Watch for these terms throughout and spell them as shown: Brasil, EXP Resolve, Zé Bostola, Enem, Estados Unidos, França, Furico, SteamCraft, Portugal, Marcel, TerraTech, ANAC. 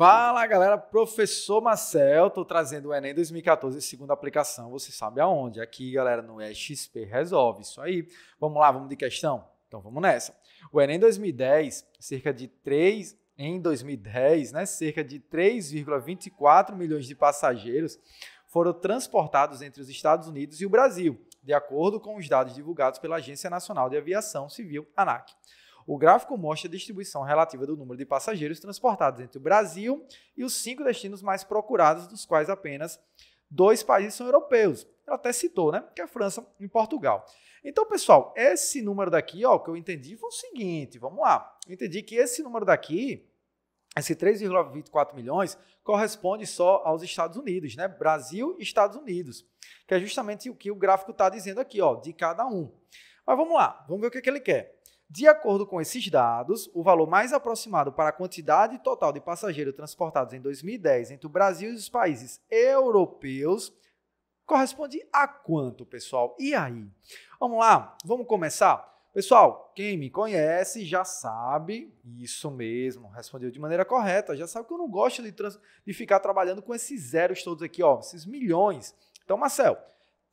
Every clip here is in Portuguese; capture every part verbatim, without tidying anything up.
Fala galera, professor Marcel, estou trazendo o Enem dois mil e quatorze, segunda aplicação, você sabe aonde? Aqui galera, no E X P Resolve, isso aí. Vamos lá, vamos de questão? Então vamos nessa. O Enem dois mil e dez, cerca de três, em dois mil e dez, né, cerca de três vírgula vinte e quatro milhões de passageiros foram transportados entre os Estados Unidos e o Brasil, de acordo com os dados divulgados pela Agência Nacional de Aviação Civil, ANAC. O gráfico mostra a distribuição relativa do número de passageiros transportados entre o Brasil e os cinco destinos mais procurados, dos quais apenas dois países são europeus. Ela até citou, né? Que é a França e Portugal. Então, pessoal, esse número daqui, ó, que eu entendi foi o seguinte, vamos lá. Eu entendi que esse número daqui, esse três vírgula vinte e quatro milhões, corresponde só aos Estados Unidos, né? Brasil e Estados Unidos, que é justamente o que o gráfico está dizendo aqui, ó, de cada um. Mas vamos lá, vamos ver o que é que ele quer. De acordo com esses dados, o valor mais aproximado para a quantidade total de passageiros transportados em dois mil e dez entre o Brasil e os países europeus corresponde a quanto, pessoal? E aí? Vamos lá, vamos começar? Pessoal, quem me conhece já sabe, isso mesmo, respondeu de maneira correta, já sabe que eu não gosto de, trans, de ficar trabalhando com esses zeros todos aqui, ó, esses milhões. Então, Marcel,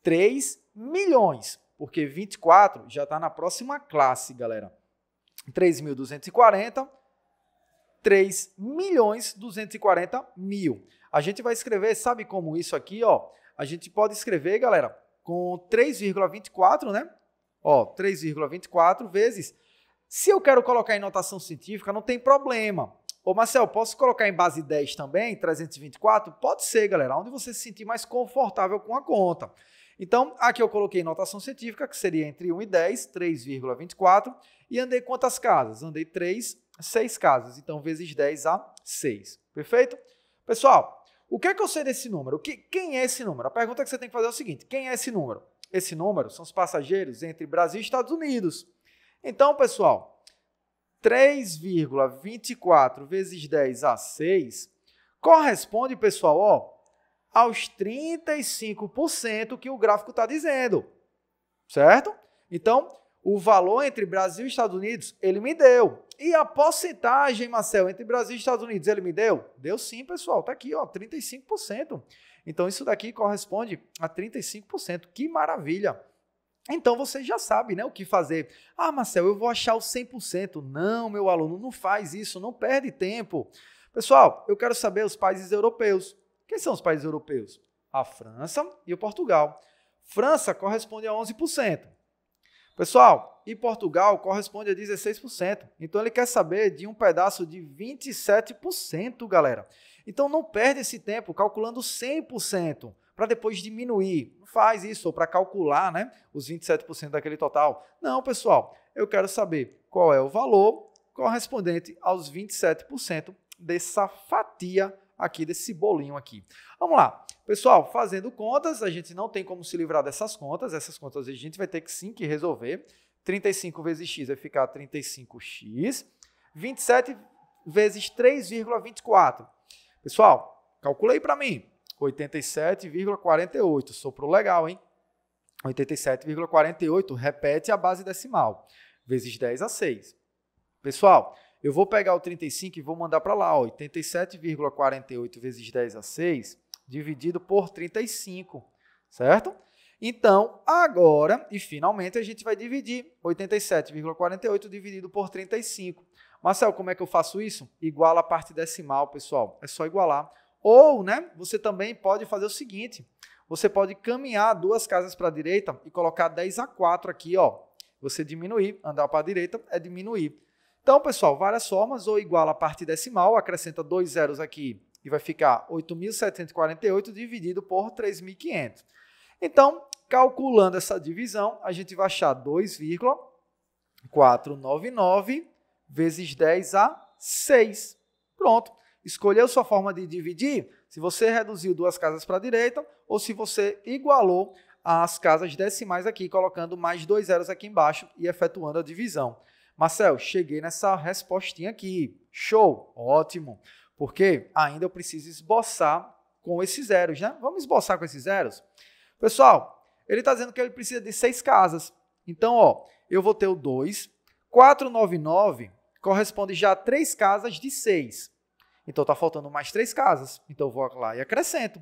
três milhões. Porque vinte e quatro já está na próxima classe, galera. três mil duzentos e quarenta, três milhões duzentos e quarenta mil. A gente vai escrever, sabe como isso aqui, ó? A gente pode escrever, galera, com três vírgula vinte e quatro, né? Ó, três vírgula vinte e quatro vezes. Se eu quero colocar em notação científica, não tem problema. Ô, Marcel, posso colocar em base dez também, trezentos e vinte e quatro? Pode ser, galera, onde você se sentir mais confortável com a conta. Então, aqui eu coloquei notação científica, que seria entre um e dez, três vírgula vinte e quatro, e andei quantas casas? Andei três, seis casas, então vezes dez a seis, perfeito? Pessoal, o que é que eu sei desse número? Que, quem é esse número? A pergunta que você tem que fazer é o seguinte, quem é esse número? Esse número são os passageiros entre Brasil e Estados Unidos. Então, pessoal, três vírgula vinte e quatro vezes dez a seis corresponde, pessoal, ó, aos trinta e cinco por cento que o gráfico está dizendo, certo? Então, o valor entre Brasil e Estados Unidos, ele me deu. E a porcentagem, Marcel, entre Brasil e Estados Unidos, ele me deu? Deu sim, pessoal. Está aqui, ó, trinta e cinco por cento. Então, isso daqui corresponde a trinta e cinco por cento. Que maravilha! Então, você já sabe, né, o que fazer. Ah, Marcel, eu vou achar o cem por cento. Não, meu aluno, não faz isso, não perde tempo. Pessoal, eu quero saber os países europeus. Quem são os países europeus? A França e o Portugal. França corresponde a onze por cento. Pessoal, e Portugal corresponde a dezesseis por cento. Então, ele quer saber de um pedaço de vinte e sete por cento, galera. Então, não perde esse tempo calculando cem por cento para depois diminuir. Não faz isso, ou para calcular, né, os vinte e sete por cento daquele total. Não, pessoal, eu quero saber qual é o valor correspondente aos vinte e sete por cento dessa fatia aqui desse bolinho aqui. Vamos lá. Pessoal, fazendo contas, a gente não tem como se livrar dessas contas. Essas contas a gente vai ter que sim que resolver. trinta e cinco vezes x vai ficar trinta e cinco x. vinte e sete vezes três vírgula vinte e quatro. Pessoal, calculei para mim. oitenta e sete vírgula quarenta e oito. Soprou legal, hein? oitenta e sete vírgula quarenta e oito, repete a base decimal. Vezes dez a seis. Pessoal, eu vou pegar o trinta e cinco e vou mandar para lá, oitenta e sete vírgula quarenta e oito vezes dez a seis, dividido por trinta e cinco, certo? Então, agora, e finalmente, a gente vai dividir oitenta e sete vírgula quarenta e oito dividido por trinta e cinco. Marcel, como é que eu faço isso? Iguala a parte decimal, pessoal. É só igualar. Ou, né, você também pode fazer o seguinte, você pode caminhar duas casas para a direita e colocar dez a quatro aqui, ó. Você diminuir, andar para a direita é diminuir. Então, pessoal, várias formas, ou iguala a parte decimal, acrescenta dois zeros aqui e vai ficar oito mil setecentos e quarenta e oito dividido por três mil e quinhentos. Então, calculando essa divisão, a gente vai achar dois vírgula quatrocentos e noventa e nove vezes dez a seis. Pronto. Escolheu sua forma de dividir? Se você reduziu duas casas para a direita ou se você igualou as casas decimais aqui, colocando mais dois zeros aqui embaixo e efetuando a divisão. Marcel, cheguei nessa respostinha aqui. Show! Ótimo! Porque ainda eu preciso esboçar com esses zeros, né? Vamos esboçar com esses zeros? Pessoal, ele está dizendo que ele precisa de seis casas. Então, ó, eu vou ter o dois. quatrocentos e noventa e nove corresponde já a três casas de seis. Então está faltando mais três casas. Então eu vou lá e acrescento,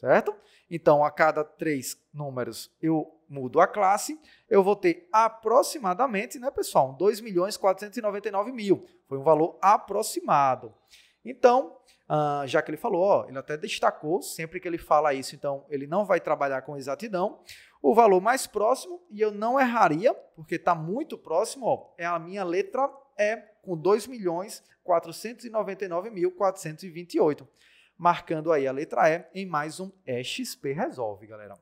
certo? Então a cada três números eu mudo a classe, eu vou ter aproximadamente, né, pessoal, dois milhões quatrocentos e noventa e nove mil. Foi um valor aproximado. Então, Uh, já que ele falou, ó, ele até destacou, sempre que ele fala isso, então ele não vai trabalhar com exatidão. O valor mais próximo, e eu não erraria, porque está muito próximo, ó, é a minha letra E, com dois milhões quatrocentos e noventa e nove mil quatrocentos e vinte e oito. Marcando aí a letra E em mais um E X P Resolve, galera.